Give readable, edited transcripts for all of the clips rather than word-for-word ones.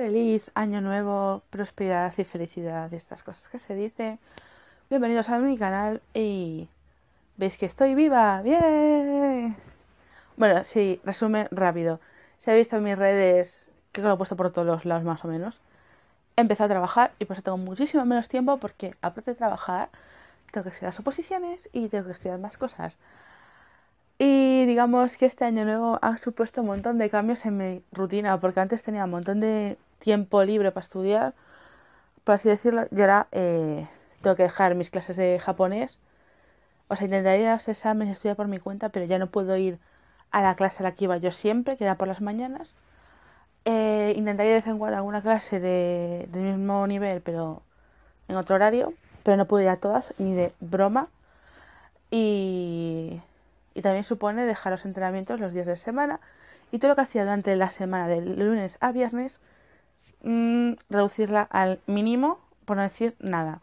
Feliz año nuevo, prosperidad y felicidad, estas cosas que se dice. Bienvenidos a mi canal y veis que estoy viva, bien. Bueno, sí, resumen rápido. Si habéis visto en mis redes, creo que lo he puesto por todos los lados más o menos. Empecé a trabajar y por eso tengo muchísimo menos tiempo porque aparte de trabajar, tengo que estudiar las oposiciones y tengo que estudiar más cosas. Y digamos que este año nuevo ha supuesto un montón de cambios en mi rutina porque antes tenía un montón de tiempo libre para estudiar, por así decirlo, y ahora tengo que dejar mis clases de japonés. O sea, intentaría ir a los exámenes y estudiar por mi cuenta, pero ya no puedo ir a la clase a la que iba yo siempre, que era por las mañanas. Intentaría de vez en cuando alguna clase del mismo nivel, pero en otro horario, pero no puedo ir a todas, ni de broma. Y también supone dejar los entrenamientos los días de semana y todo lo que hacía durante la semana, de lunes a viernes, reducirla al mínimo, por no decir nada.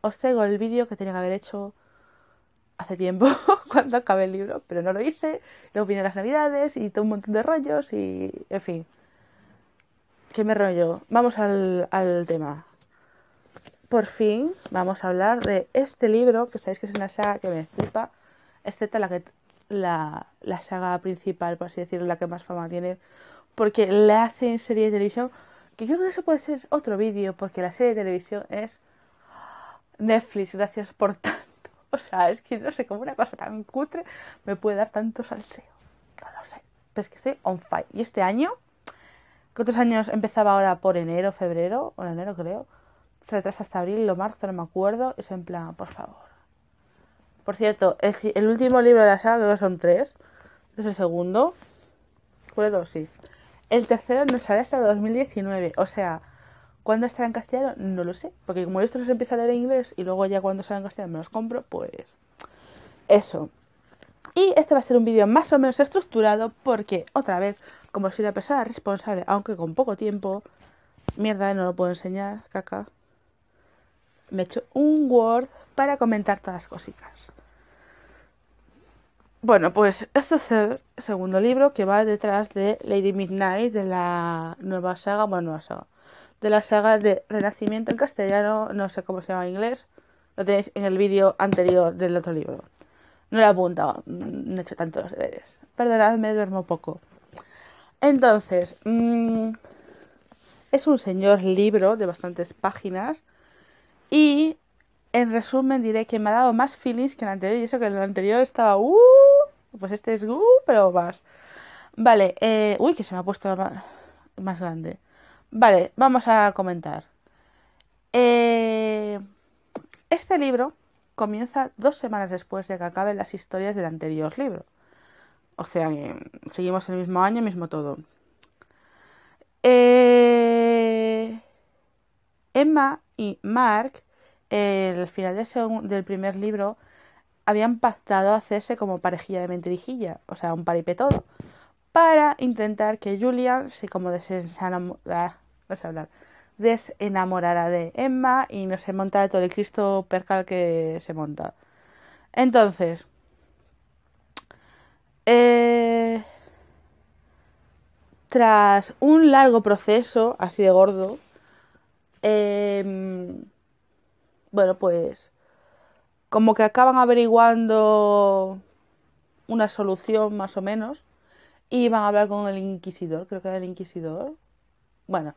Os traigo el vídeo que tenía que haber hecho hace tiempo, cuando acabé el libro, pero no lo hice. Luego vinieron las navidades y todo un montón de rollos y, en fin, que me rollo. Vamos al tema. Por fin vamos a hablar de este libro, que sabéis que es una saga que me flipa, excepto la saga principal, por así decirlo, la que más fama tiene, porque la hacen serie de televisión, que yo creo que eso puede ser otro vídeo, porque la serie de televisión es Netflix, gracias por tanto. O sea, es que no sé cómo una cosa tan cutre me puede dar tanto salseo. No lo sé, pero es que estoy on fire. Y este año, que otros años empezaba ahora por enero, febrero, o enero creo, se retrasa hasta abril o marzo, no me acuerdo, es en plan, por favor. Por cierto, el último libro de la saga creo que son tres, este es el segundo, ¿recuerdo? Sí. El tercero no sale hasta 2019, o sea, ¿cuándo estará en castellano? No lo sé, porque como esto se empieza a leer en inglés y luego ya cuando salga en castellano me los compro, pues eso. Y este va a ser un vídeo más o menos estructurado porque, otra vez, como soy la persona responsable, aunque con poco tiempo, mierda, no lo puedo enseñar, caca, me he hecho un Word para comentar todas las cositas. Bueno, pues este es el segundo libro que va detrás de Lady Midnight, de la nueva saga, bueno, nueva saga, de la saga de Renacimiento en castellano, no sé cómo se llama en inglés, lo tenéis en el vídeo anterior del otro libro. No lo he apuntado, no he hecho tanto los deberes. Perdonadme, duermo poco. Entonces, es un señor libro de bastantes páginas y, en resumen, diré que me ha dado más feelings que el anterior y eso que el anterior estaba pues este es pero más. Vale, uy, que se me ha puesto más grande. Vale, vamos a comentar. Este libro comienza 2 semanas después de que acaben las historias del anterior libro. O sea, seguimos el mismo año, mismo todo. Emma y Mark, al final del primer libro, habían pactado hacerse como parejilla de mentirijilla, o sea, un paripetodo, para intentar que Julian se como desenamorara de Emma y no se montara todo el Cristo percal que se monta. Entonces, tras un largo proceso, así de gordo, bueno, pues como que acaban averiguando una solución más o menos. Y van a hablar con el Inquisidor, creo que era el Inquisidor. Bueno,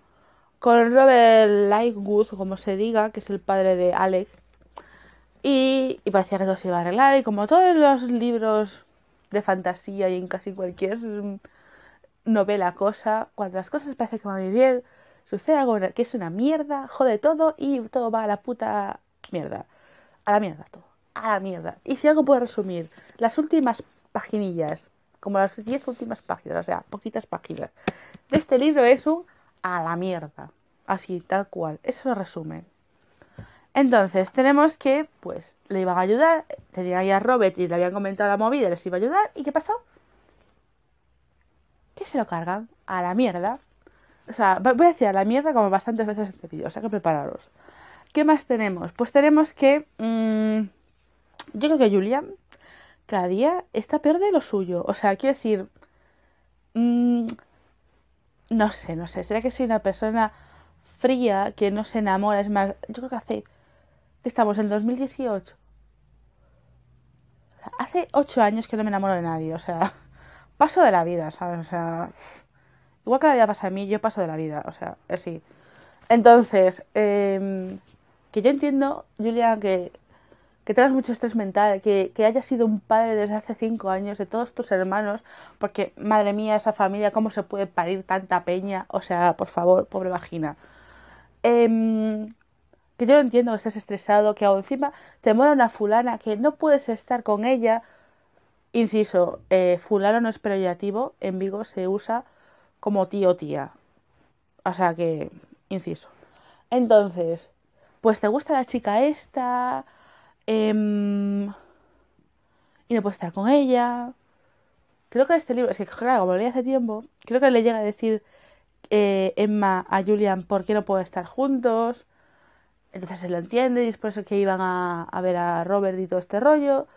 con Robert Lightwood, como se diga, que es el padre de Alex. Y parecía que todo se iba a arreglar. Y como todos los libros de fantasía y en casi cualquier novela cosa, cuando las cosas parece que van a ir bien, sucede algo que es una mierda, jode todo y todo va a la puta mierda. A la mierda todo, a la mierda. Y si algo puedo resumir, las últimas paginillas, como las 10 últimas páginas, o sea, poquitas páginas de este libro es un a la mierda, así, tal cual, eso lo resume. Entonces, tenemos que, pues, le iban a ayudar, tenía ahí a Robert y le habían comentado la movida, les iba a ayudar, ¿y qué pasó? Que se lo cargan, a la mierda. O sea, voy a decir a la mierda como bastantes veces en este vídeo, o sea que prepararos. ¿Qué más tenemos? Pues tenemos que, yo creo que Julian cada día está peor de lo suyo. O sea, quiero decir, No sé, será que soy una persona fría que no se enamora. Es más, yo creo que hace... Estamos en 2018. O sea, hace 8 años que no me enamoro de nadie. O sea, paso de la vida, ¿sabes? O sea, igual que la vida pasa a mí, yo paso de la vida. O sea, así. Entonces, que yo entiendo, Julian, que tengas mucho estrés mental, que hayas sido un padre desde hace 5 años de todos tus hermanos, porque, madre mía, esa familia, ¿cómo se puede parir tanta peña? O sea, por favor, pobre vagina. Que yo lo entiendo, que estés estresado, que encima te mola una fulana que no puedes estar con ella. Inciso, fulano no es peyorativo, en Vigo se usa como tío o tía. O sea que, inciso. Entonces, pues te gusta la chica esta... y no puedo estar con ella. Creo que este libro, es que claro, como lo leí hace tiempo, creo que le llega a decir Emma a Julian por qué no pueden estar juntos. Entonces se lo entiende y es por eso que iban a ver a Robert y todo este rollo.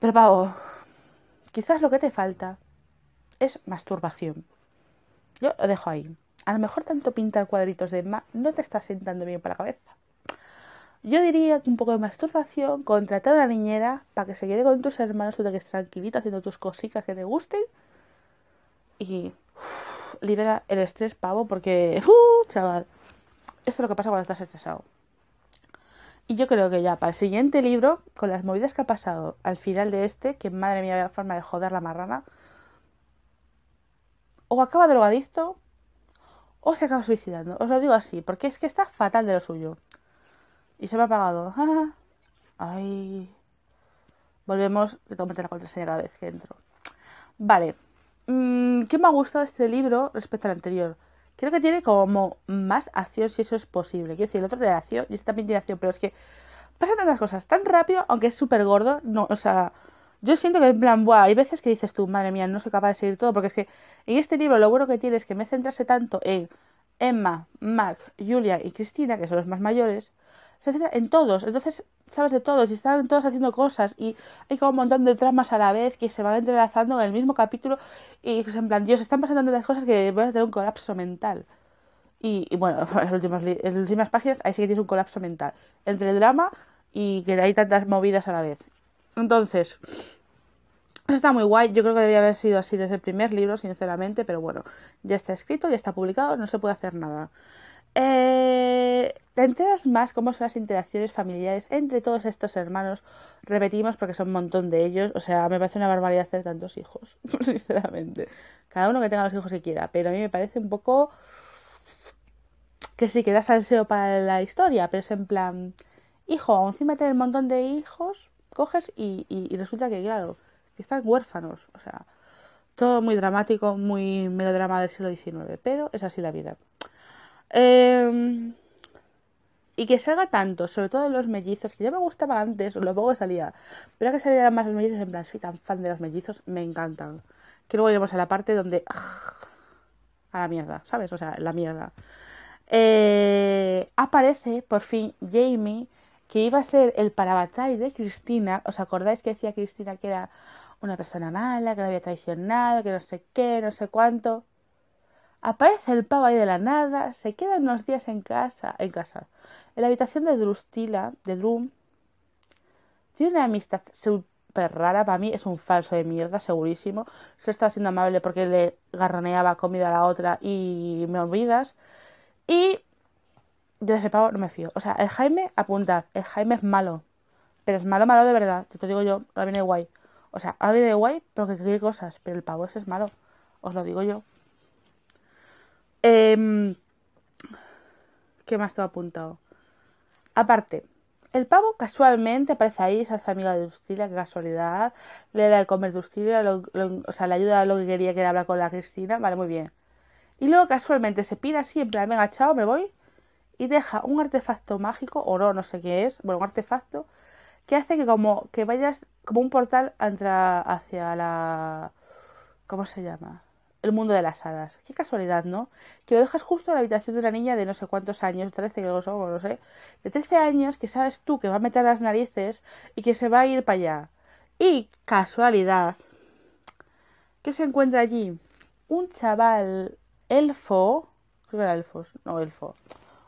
Pero Pavo, quizás lo que te falta es masturbación. Yo lo dejo ahí. A lo mejor tanto pintar cuadritos de Emma no te está sentando bien para la cabeza. Yo diría que un poco de masturbación, contratar a una niñera para que se quede con tus hermanos, tú te quedes tranquilito haciendo tus cositas que te gusten y libera el estrés, pavo, porque, chaval, esto es lo que pasa cuando estás estresado. Y yo creo que ya para el siguiente libro, con las movidas que ha pasado al final de este, que madre mía, había forma de joder la marrana, o acaba drogadicto o se acaba suicidando. Os lo digo así, porque es que está fatal de lo suyo. Y se me ha apagado. Ay. Volvemos. Tengo que meter la contraseña cada vez que entro. Vale. ¿Qué me ha gustado este libro respecto al anterior? Creo que tiene como más acción, si eso es posible. Quiero decir, el otro tiene acción y este también tiene acción. Pero es que pasan tantas cosas tan rápido, aunque es súper gordo. No, o sea, yo siento que en plan, buah, hay veces que dices tú, madre mía, no soy capaz de seguir todo. Porque es que en este libro lo bueno que tiene es que me centrarse tanto en Emma, Mark, Julia y Cristina, que son los más mayores. En todos, entonces sabes de todos y están todos haciendo cosas y hay como un montón de tramas a la vez que se van entrelazando en el mismo capítulo y es en plan, Dios, están pasando tantas cosas que voy a tener un colapso mental. Y bueno, en las últimas páginas ahí sí que tienes un colapso mental entre el drama y que hay tantas movidas a la vez. Entonces, eso está muy guay. Yo creo que debía haber sido así desde el primer libro, sinceramente, pero bueno, ya está escrito, ya está publicado, no se puede hacer nada. Te enteras más cómo son las interacciones familiares entre todos estos hermanos. Repetimos porque son un montón de ellos. O sea, me parece una barbaridad hacer tantos hijos, sinceramente. Cada uno que tenga los hijos que quiera. Pero a mí me parece un poco... que sí, que da salseo para la historia. Pero es en plan... hijo, encima tener un montón de hijos, coges y resulta que, claro, que están huérfanos. O sea, todo muy dramático, muy melodrama del siglo XIX. Pero es así la vida. Y que salga tanto, sobre todo en los mellizos, que ya me gustaba antes, lo poco que salía, pero que salieran más los mellizos, en plan, soy tan fan de los mellizos, me encantan. Que luego iremos a la parte donde... a la mierda, ¿sabes? O sea, la mierda. Aparece, por fin, Jamie, que iba a ser el Parabatae de Cristina. ¿Os acordáis que decía Cristina que era una persona mala, que la había traicionado, que no sé qué, no sé cuánto? Aparece el pavo ahí de la nada, se queda unos días en casa, en la habitación de Drusilla, de Drum. Tiene una amistad súper rara, para mí es un falso de mierda, segurísimo. Se estaba siendo amable porque le garroneaba comida a la otra y me olvidas. Y yo de ese pavo no me fío. O sea, el Jaime, apuntad, el Jaime es malo, pero es malo, malo de verdad, te lo digo yo, ahora viene guay. O sea, ahora viene guay porque quiere cosas, pero el pavo ese es malo, os lo digo yo. ¿Qué más te ha apuntado? Aparte, el pavo casualmente aparece ahí, se hace amiga de Ustilia, qué casualidad. Le da de comer de Ustilia, o sea, le ayuda a lo que quería, que era hablar con la Cristina. Vale, muy bien. Y luego casualmente se pira así, en plan, venga, chao, me voy. Y deja un artefacto mágico, o no, no sé qué es. Bueno, un artefacto que hace que como que vayas como un portal hacia la... ¿Cómo se llama? El mundo de las hadas. Qué casualidad, ¿no? Que lo dejas justo en la habitación de una niña de no sé cuántos años, 13 creo que son, no sé, de 13 años, que sabes tú que va a meter las narices y que se va a ir para allá. Y casualidad, ¿qué se encuentra allí? Un chaval elfo, creo que era elfos, no elfo,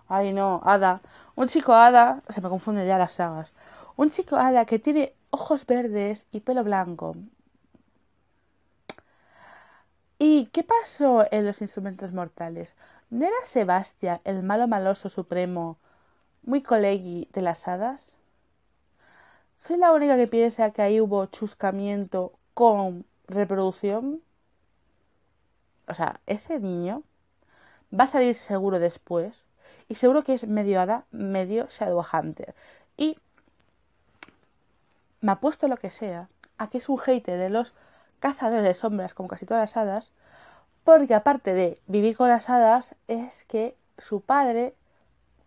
ay no, hada, un chico hada, se me confunden ya las sagas, un chico hada que tiene ojos verdes y pelo blanco. ¿Y qué pasó en los Instrumentos Mortales? ¿No era Sebastián el malo maloso supremo, muy colegui de las hadas? ¿Soy la única que piensa que ahí hubo chuscamiento con reproducción? O sea, ese niño va a salir seguro después y seguro que es medio hada, medio Shadowhunter. Y me apuesto lo que sea a que es un hater de los cazadores de sombras como casi todas las hadas, porque aparte de vivir con las hadas es que su padre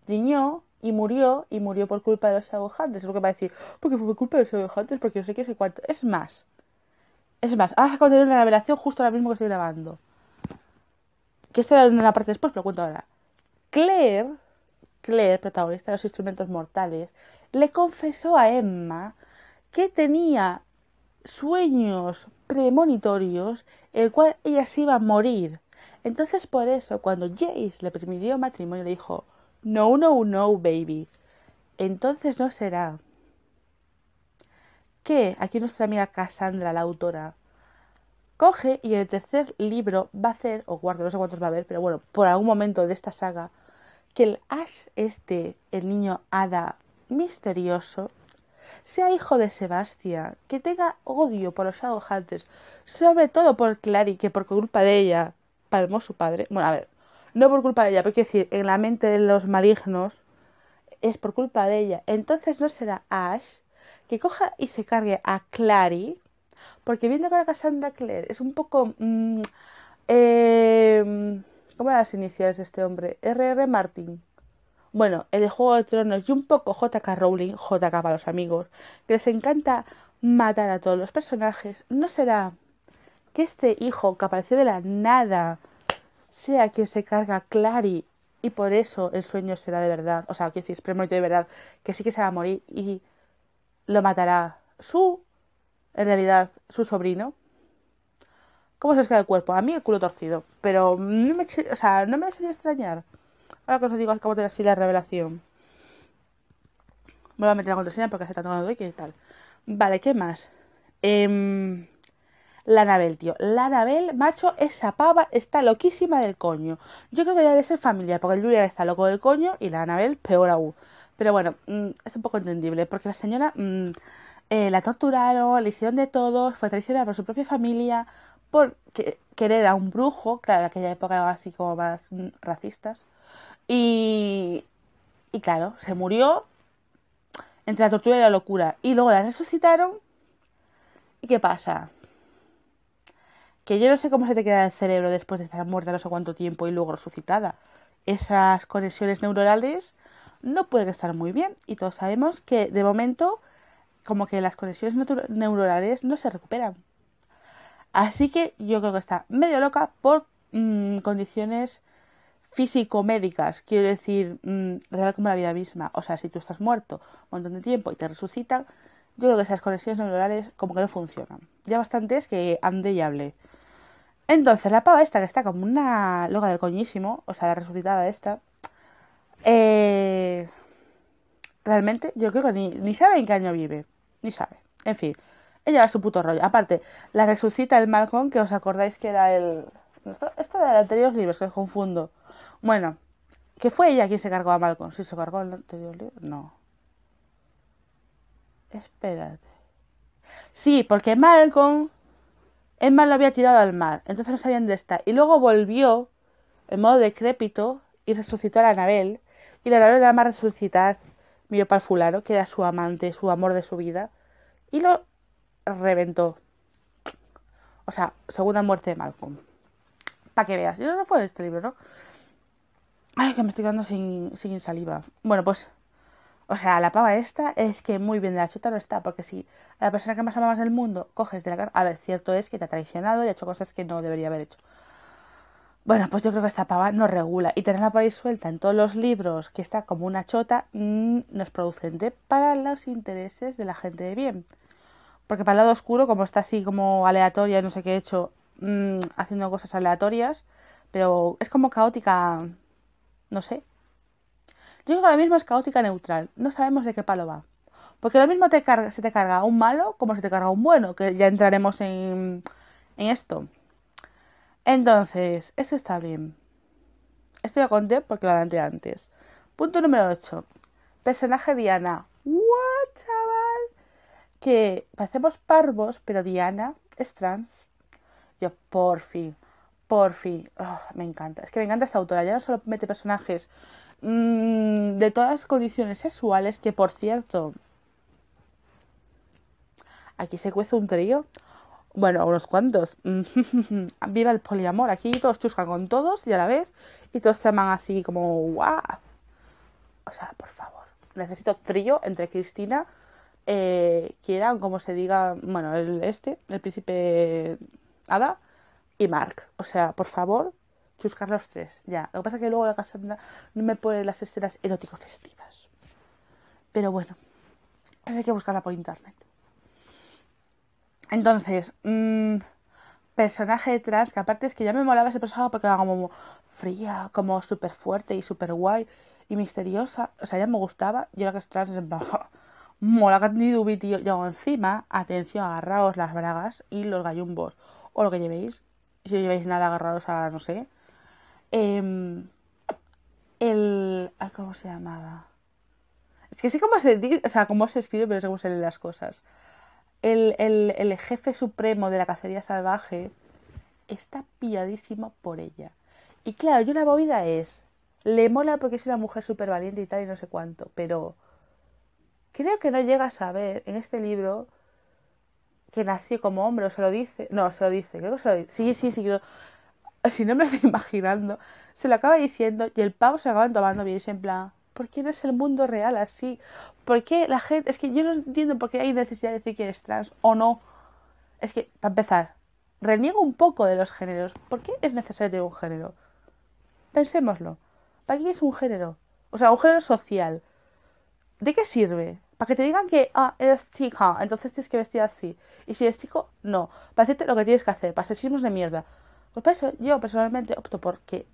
riñó y murió por culpa de los Shadowhunters. Es lo que va a decir, porque fue por culpa de los Shadowhunters, porque no sé qué, sé cuánto. Es más, ahora acabo de tener una revelación justo ahora mismo que estoy grabando. Que esto era una parte después, pero lo cuento ahora. Claire, protagonista de los Instrumentos Mortales, le confesó a Emma que tenía sueños premonitorios el cual ella se iba a morir. Entonces por eso cuando Jace le permitió matrimonio le dijo: no, no, no, baby. Entonces no será. Que aquí nuestra amiga Cassandra, la autora, coge y en el tercer libro va a hacer, o cuarto, no sé cuántos va a haber, pero bueno, por algún momento de esta saga, que el Ash el niño hada misterioso, sea hijo de Sebastián, que tenga odio por los Shadowhunters, sobre todo por Clary, que por culpa de ella palmó su padre. Bueno, a ver, no por culpa de ella, pero quiero decir, en la mente de los malignos es por culpa de ella. Entonces no será Ash que coja y se cargue a Clary, porque viendo que la Cassandra Clare es un poco... ¿cómo eran las iniciales de este hombre? R.R. Martin. Bueno, el de Juego de Tronos y un poco J.K. Rowling, J.K. para los amigos, que les encanta matar a todos los personajes. ¿No será que este hijo que apareció de la nada sea quien se carga a Clary y por eso el sueño será de verdad? O sea, quiero decir, es premonitorio de verdad, que sí que se va a morir y lo matará su, en realidad, su sobrino. ¿Cómo se os queda el cuerpo? A mí el culo torcido, pero no me, o sea, no me desearía extrañar. Ahora que os digo, acabo de tener así la revelación. Vuelvo a meter la contraseña porque hace tanto que no doy que tal. Vale, ¿qué más? La Annabel, tío. La Annabel, macho, esa pava está loquísima del coño. Yo creo que debe ser familiar, porque el Julian está loco del coño y la Annabel peor aún. Pero bueno, es un poco entendible, porque la señora la torturaron, le hicieron de todo, fue traicionada por su propia familia, por querer a un brujo, claro, en aquella época eran así como más racistas. Y claro, se murió entre la tortura y la locura. Y luego la resucitaron. ¿Y qué pasa? Que yo no sé cómo se te queda el cerebro después de estar muerta no sé cuánto tiempo y luego resucitada. Esas conexiones neuronales no pueden estar muy bien. Y todos sabemos que de momento como que las conexiones neuronales no se recuperan. Así que yo creo que está medio loca por condiciones físico-médicas, quiero decir, real como la vida misma. O sea, si tú estás muerto un montón de tiempo y te resucitan, yo creo que esas conexiones neuronales como que no funcionan. Ya bastante es que ande y hable. Entonces, la pava esta, que está como una loca del coñísimo, o sea, la resucitada esta, realmente yo creo que ni sabe en qué año vive, ni sabe. En fin, ella va a su puto rollo. Aparte, la resucita el Malcolm, que os acordáis que era el... Esto era de los anteriores libros, que os confundo. Bueno, que fue ella quien se cargó a Malcolm. ¿Sí se cargó el anterior libro? No. Espérate. Sí, porque Malcolm... Emma lo había tirado al mar. Entonces no sabían dónde está. Y luego volvió en modo decrépito y resucitó a la Annabel. Y la Annabel nada más resucitar miró para el fulano, que era su amante, su amor de su vida. Y lo reventó. O sea, segunda muerte de Malcolm. Para que veas. Yo no fue este libro, ¿no? Ay, que me estoy quedando sin saliva. Bueno, pues, o sea, la pava esta es que muy bien de la chuta no está, porque si a la persona que más amabas del mundo coges de la cara... A ver, cierto es que te ha traicionado y ha hecho cosas que no debería haber hecho. Bueno, pues yo creo que esta pava no regula. Y tenerla por ahí suelta en todos los libros, que está como una chota, no es producente para los intereses de la gente de bien. Porque para el lado oscuro, como está así como aleatoria, no sé qué he hecho, haciendo cosas aleatorias... pero es como caótica, no sé. Yo creo que ahora mismo es caótica neutral, no sabemos de qué palo va. Porque lo mismo se te carga un malo como se te carga un bueno, que ya entraremos en esto. Entonces, esto está bien. Esto ya conté porque lo adelanté antes. Punto número 8. Personaje Diana. ¿What, chaval? Que parecemos parvos, pero Diana es trans. Yo, por fin, por fin. Oh, me encanta. Es que me encanta esta autora. Ya no solo mete personajes de todas las condiciones sexuales, que por cierto... Aquí se cuece un trío. Bueno, unos cuantos. Viva el poliamor. Aquí todos chuscan con todos y a la vez. Y todos se aman así como guau. O sea, por favor. Necesito trío entre Cristina, Kieran, como se diga, bueno, el príncipe Ada y Mark. O sea, por favor, chuscar los tres. Ya. Lo que pasa es que luego la Cassandra no me pone las escenas erótico-festivas. Pero bueno, eso hay que buscarla por internet. Entonces, personaje trans, que aparte es que ya me molaba ese personaje porque era como fría, como súper fuerte y súper guay y misteriosa. O sea, ya me gustaba. Y ahora que es trans es en baja. Mola que ni tío. Y hago encima, atención, agarraos las bragas y los gallumbos. O lo que llevéis. Si no lleváis nada, agarraos a, no sé. ¿Cómo se llamaba? Es que sé cómo se dice, o sea, cómo se escribe, pero sé cómo se leen las cosas. El jefe supremo de la cacería salvaje está pilladísimo por ella. Y claro, yo la movida es, le mola porque es una mujer súper valiente y tal y no sé cuánto, pero creo que no llega a saber en este libro que nació como hombre, o se lo dice. No, se lo dice, creo que se lo dice. Sí, creo. Si no me lo estoy imaginando, se lo acaba diciendo y el pavo se lo acaban tomando bien, en plan... ¿Por qué no es el mundo real así? ¿Por qué la gente...? Es que yo no entiendo por qué hay necesidad de decir que eres trans o no. Es que, para empezar, reniego un poco de los géneros. ¿Por qué es necesario tener un género? Pensémoslo. ¿Para qué es un género? O sea, un género social. ¿De qué sirve? Para que te digan que eres chica, entonces tienes que vestir así. Y si eres chico, no. Para decirte lo que tienes que hacer, para sexismos de mierda. Pues para eso yo personalmente opto porque...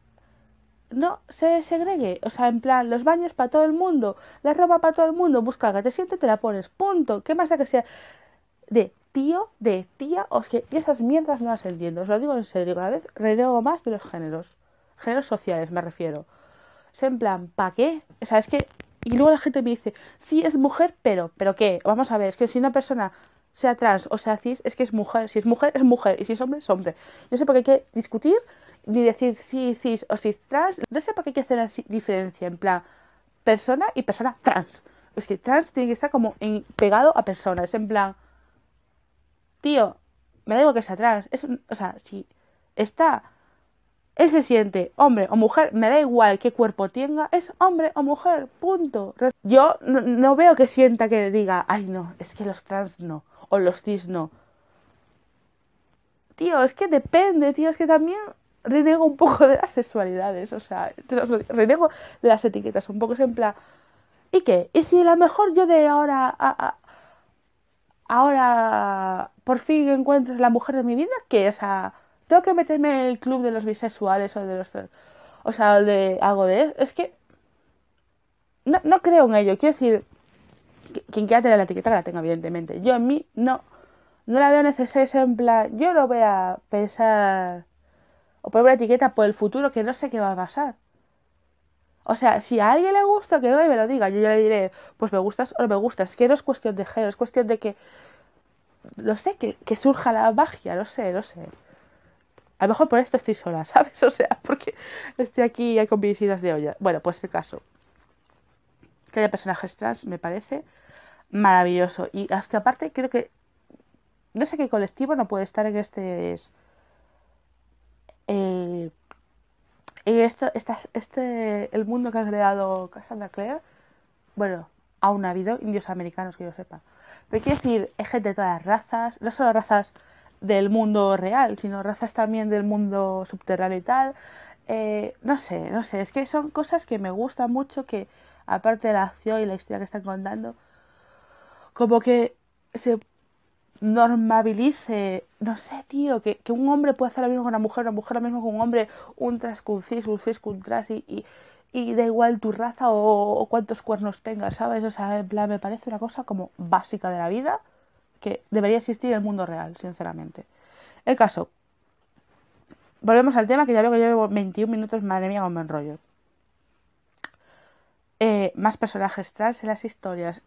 no se segregue, o sea, en plan, los baños para todo el mundo, la ropa para todo el mundo, busca la que te siente, te la pones, punto. ¿Qué más da que sea de tío, de tía? O sea, esas mierdas no las entiendo, os lo digo en serio, cada vez renuevo más de los géneros sociales, me refiero. O sea, en plan, ¿para qué? O sea, es que, y luego la gente me dice, sí, es mujer, ¿pero qué? Vamos a ver, es que si una persona sea trans o sea cis, es que es mujer, si es mujer, es mujer, y si es hombre, es hombre. No sé por qué hay que discutir ni decir si cis o si trans. No sé por qué hay que hacer así diferencia, en plan, persona y persona trans. Es que trans tiene que estar como pegado a persona. Es en plan, tío, me da igual que sea trans. O sea, si está, él se siente hombre o mujer, me da igual qué cuerpo tenga, es hombre o mujer, punto. Yo no veo que sienta que diga, ay no, es que los trans no, o los cis no. Tío, es que depende, tío, es que también... renego un poco de las sexualidades, o sea, renego de las etiquetas, un poco es en plan, ¿y qué? ¿Y si a lo mejor yo de ahora ahora por fin encuentro la mujer de mi vida? ¿Qué? O sea, ¿tengo que meterme en el club de los bisexuales o de los... o sea, de algo de eso? Es que no creo en ello, quiero decir, quien quiera tener la etiqueta que la tenga, evidentemente. Yo en mí no la veo necesaria, es en plan, yo no voy a pensar... o poner una etiqueta por el futuro que no sé qué va a pasar. O sea, si a alguien le gusta, que hoy me lo diga. Yo ya le diré, pues me gustas o no me gustas. Que no es cuestión de género, es cuestión de que... no sé, que surja la magia, no sé. A lo mejor por esto estoy sola, ¿sabes? O sea, porque estoy aquí con mis idas de olla. Bueno, pues el caso. Que haya personajes trans me parece maravilloso. Y hasta aparte creo que... no sé qué colectivo no puede estar en este... el mundo que ha creado Cassandra Clare. Bueno, aún ha habido indios americanos que yo sepa, pero quiero decir, es gente de todas las razas, no solo razas del mundo real, sino razas también del mundo subterráneo y tal. No sé, es que son cosas que me gustan mucho, que aparte de la acción y la historia que están contando, como que se normabilice, no sé, tío, que un hombre puede hacer lo mismo con una mujer lo mismo con un hombre, un tras con un cis con tras, y da igual tu raza o cuántos cuernos tengas, ¿sabes? O sea, en plan, me parece una cosa como básica de la vida que debería existir en el mundo real, sinceramente. El caso, volvemos al tema, que ya veo que llevo 21 minutos, madre mía, como me enrollo. Más personajes trans en las historias.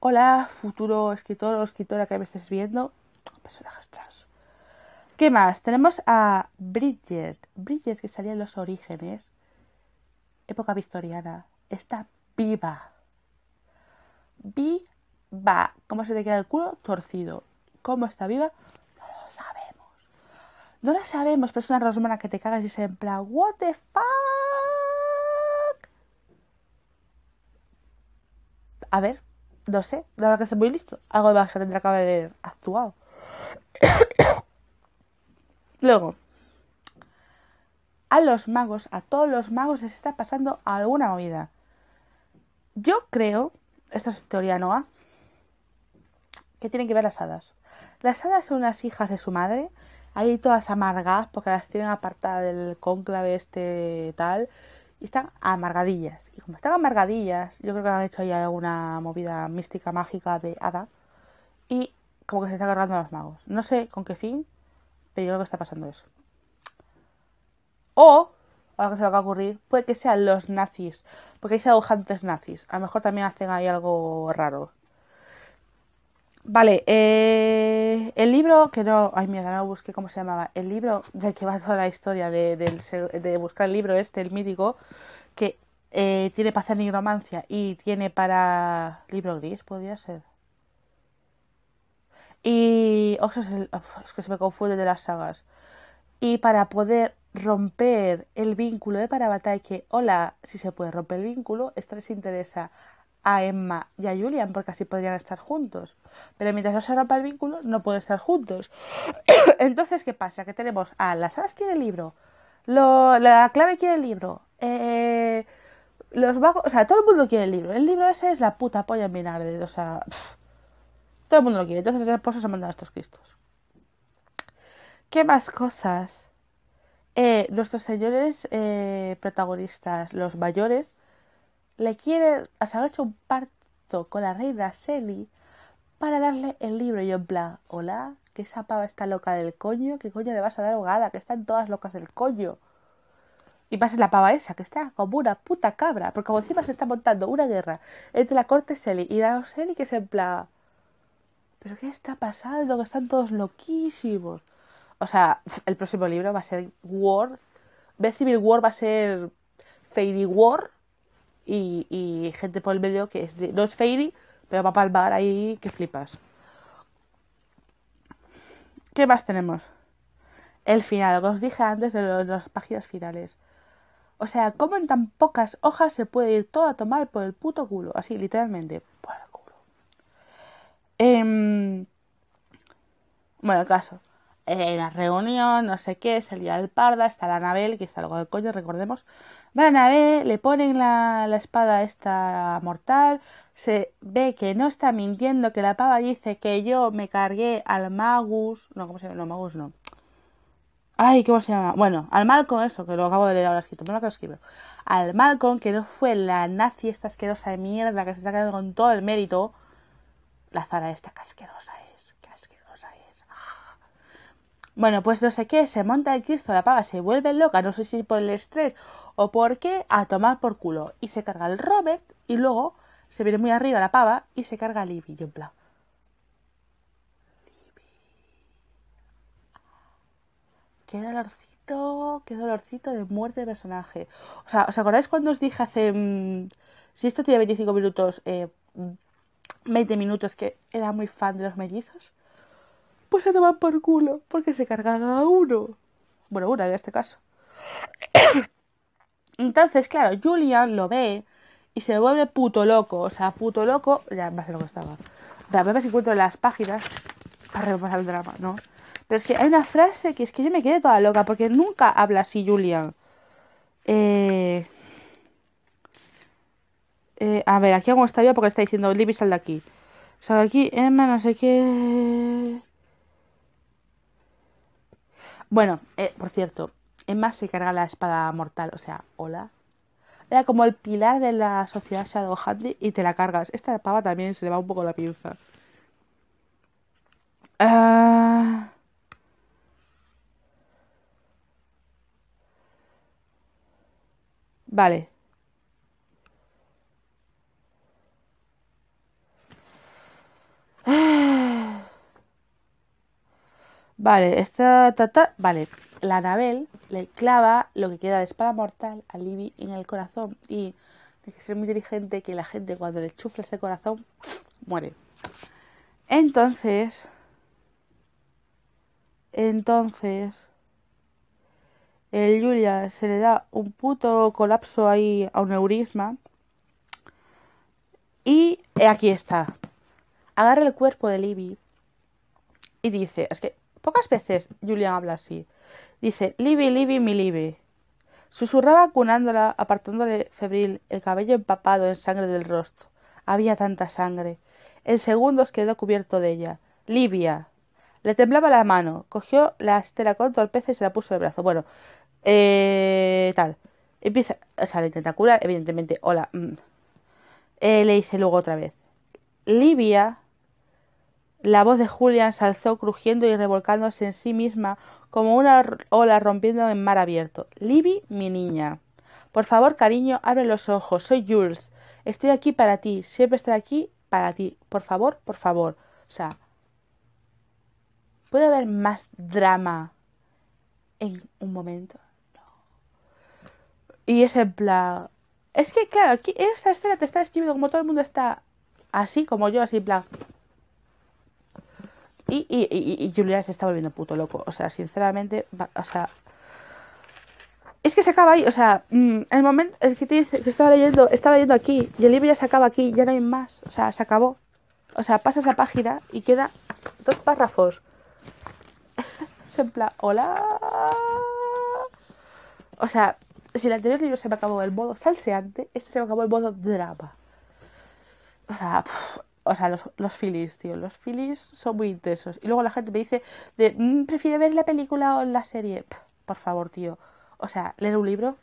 Hola, futuro escritor o escritora que me estés viendo. Personajes trans. ¿Qué más? Tenemos a Bridget. Bridget, que salía en los orígenes. Época victoriana. Está viva. Viva. ¿Cómo se te queda el culo? Torcido. ¿Cómo está viva? No lo sabemos. No lo sabemos, pero es una rosmana que te cagas y se en plan, what the fuck? A ver. No sé, de verdad que soy muy listo. Algo más que tendrá que haber actuado. Luego, a los magos, a todos los magos les está pasando alguna movida. Yo creo, esto es teoría Noah, que tienen que ver las hadas. Las hadas son unas hijas de su madre, ahí todas amargadas porque las tienen apartadas del cónclave este tal. Y están amargadillas. Y como están amargadillas, yo creo que han hecho ahí alguna movida mística, mágica de hada. Y como que se está cargando a los magos. No sé con qué fin, pero yo creo que está pasando eso. O, ahora que se me acaba de ocurrir, puede que sean los nazis. Porque hay shadowhunters nazis. A lo mejor también hacen ahí algo raro. Vale, el libro que no... Ay, mierda, no busqué cómo se llamaba. El libro del que va toda la historia de buscar el libro este, el mítico, que tiene para hacer nigromancia y tiene para... Libro gris, podría ser. Y... Oh, es que se me confunde de las sagas. Y para poder romper el vínculo de Parabatae, que, hola, si se puede romper el vínculo, esto les interesa a Emma y a Julian, porque así podrían estar juntos, pero mientras no se rompa el vínculo no pueden estar juntos. Entonces, ¿qué pasa? Que tenemos a las hadas quiere el libro, la clave quiere el libro, los vagos, o sea, todo el mundo quiere el libro. El libro ese es la puta polla en vinagre, o sea, todo el mundo lo quiere. Entonces el pozo se mandan a estos cristos. ¿Qué más cosas? Nuestros señores protagonistas, los mayores, le quieren, o sea, han hecho un pacto con la reina Selly para darle el libro. Y yo en plan, hola, que esa pava está loca del coño, que coño le vas a dar ahogada, que están todas locas del coño. Y pasa la pava esa, que está como una puta cabra, porque como encima se está montando una guerra entre la corte Selly y la Selly, que es en plan, ¿pero qué está pasando? Que están todos loquísimos. O sea, el próximo libro va a ser War, Civil War, va a ser Fairy War. Y gente por el medio que es de, no es fairy, pero va a palmar ahí que flipas. ¿Qué más tenemos? El final, lo que os dije antes de las páginas finales. O sea, ¿cómo en tan pocas hojas se puede ir todo a tomar por el puto culo? Así, literalmente, por el culo. Bueno, el caso. La reunión, no sé qué, salía del parda, está la Annabel, que está algo del coño, recordemos. Va la Annabel, le ponen la espada esta mortal, se ve que no está mintiendo, que la pava dice que yo me cargué al Magus, no, ¿cómo se llama? No, Magus no. Ay, ¿cómo se llama? Bueno, al Malcolm, eso, que lo acabo de leer ahora escrito, no lo que lo escribo. Al Malcolm, que no fue la nazi esta asquerosa de mierda que se está quedando con todo el mérito, la Zara esta casquerosa. Bueno, pues no sé qué, se monta el Cristo, la paga, se vuelve loca, no sé si por el estrés o por qué, a tomar por culo. Y se carga el Robert y luego se viene muy arriba la pava y se carga a Livvy. Yo en plan, Livvy, qué dolorcito de muerte de personaje. O sea, ¿os acordáis cuando os dije hace, si esto tiene 25 minutos, 20 minutos, que era muy fan de los mellizos? Pues se toman por culo, porque se cargan a uno. Bueno, una en este caso. Entonces, claro, Julian lo ve y se vuelve puto loco. O sea, puto loco. Ya, más de lo que estaba. A ver si encuentro en las páginas. Arreglamos el drama, ¿no? Pero es que hay una frase que es que yo me quedé toda loca, porque nunca habla así Julian. A ver, aquí aún está bien porque está diciendo Livvy, sal de aquí. O sea, aquí Emma, no sé qué... Bueno, por cierto, Emma se carga la espada mortal, o sea, hola. Era como el pilar de la sociedad Shadowhunters y te la cargas. Esta pava también se le va un poco la pinza. Vale. Vale, esta... Vale, la Annabel le clava lo que queda de espada mortal a Livvy en el corazón. Y hay que ser muy inteligente, que la gente cuando le chufla ese corazón, muere. Entonces... el Julian se le da un puto colapso ahí a un neurisma. Y aquí está. Agarra el cuerpo de Livvy y dice... Es que pocas veces Julian habla así. Dice, Livvy, Livvy, mi Livvy. Susurraba cunándola, apartándole febril, el cabello empapado en sangre del rostro. Había tanta sangre. En segundos quedó cubierto de ella. Livia. Le temblaba la mano. Cogió la estera con torpeza y se la puso en el brazo. Bueno, tal. Empieza, o sea, le intenta curar, evidentemente. Hola. Le dice luego otra vez. Livia. La voz de Julian se alzó crujiendo y revolcándose en sí misma como una ola rompiendo en mar abierto. Livvy, mi niña. Por favor, cariño, abre los ojos. Soy Jules. Estoy aquí para ti. Siempre estaré aquí para ti. Por favor, por favor. O sea... ¿Puede haber más drama en un momento? No. Y es en plan... Es que, claro, aquí esta escena te está describiendo como todo el mundo está así, como yo, así en plan... Y Julian se está volviendo puto loco. O sea, sinceramente, o sea... Es que se acaba ahí, o sea... El momento en que te dice que estaba leyendo aquí, y el libro ya se acaba aquí, ya no hay más. O sea, se acabó. O sea, pasas la página y queda 2 párrafos. Es en plan, hola... O sea, si el anterior libro se me acabó el modo salseante, este se me acabó el modo drama. O sea... los filis, tío. Los filis son muy intensos. Y luego la gente me dice de, prefiero ver la película o la serie. Por favor, tío. O sea, leer un libro.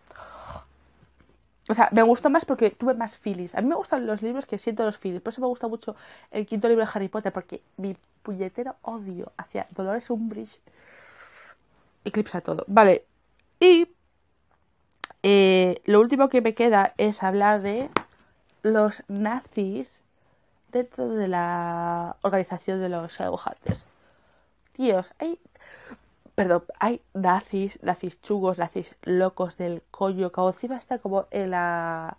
O sea, me gustó más porque tuve más filis. A mí me gustan los libros que siento los filis. Por eso me gusta mucho el 5º libro de Harry Potter. Porque mi puñetero odio hacia Dolores Umbridge eclipsa todo. Vale. Y lo último que me queda es hablar de los nazis dentro de la organización de los Shadowhunters. Tíos, hay... Perdón, hay nazis chungos, nazis locos del coño, que encima está como en las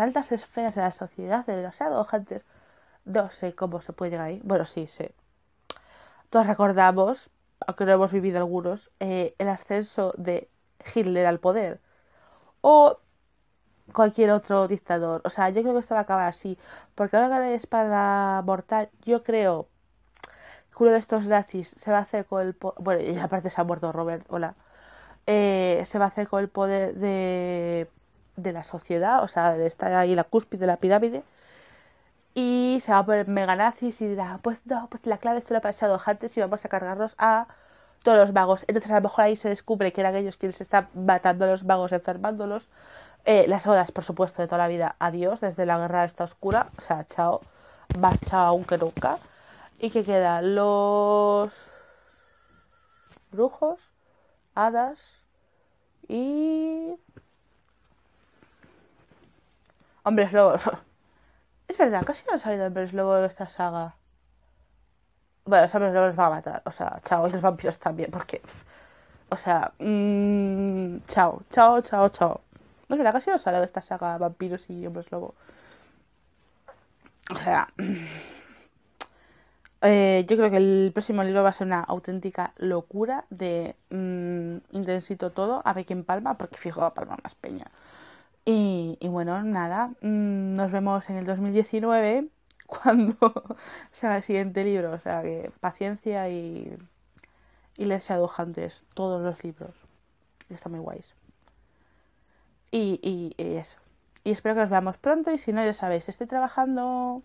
altas esferas de la sociedad de los Shadowhunters. No sé cómo se puede llegar ahí. Bueno, sí, sé. Todos recordamos, aunque no hemos vivido algunos, el ascenso de Hitler al poder. O... cualquier otro dictador. O sea, yo creo que esto va a acabar así. Porque ahora ganar espada mortal, yo creo que uno de estos nazis se va a hacer con el poder... Bueno, y aparte se ha muerto Robert, hola. Se va a hacer con el poder de la sociedad, o sea, de estar ahí en la cúspide de la pirámide. Y se va a poner mega nazis y dirá, pues no, pues la clave se lo ha pasado antes y vamos a cargarnos a todos los magos. Entonces a lo mejor ahí se descubre que eran ellos quienes están matando a los magos, enfermándolos. Las odas, por supuesto, de toda la vida. Adiós, desde la guerra está oscura. O sea, chao. Más chao aún que nunca. ¿Y qué queda? Los brujos, hadas y... hombres lobos. Es verdad, casi no han salido hombres lobos de esta saga. Bueno, los hombres lobos los van a matar. O sea, chao. Y los vampiros también, porque... O sea, chao, chao, chao, chao. No es verdad, casi no sale de esta saga vampiros y hombres lobo. O sea, yo creo que el próximo libro va a ser una auténtica locura de intensito todo. A ver quién palma, porque fijo va a palmar más peña. Y bueno, nada, nos vemos en el 2019 cuando sea el siguiente libro. O sea, que paciencia y leer Shadowhunters, todos los libros. Está muy guays. Y eso. Y espero que nos veamos pronto y si no, ya sabéis, estoy trabajando...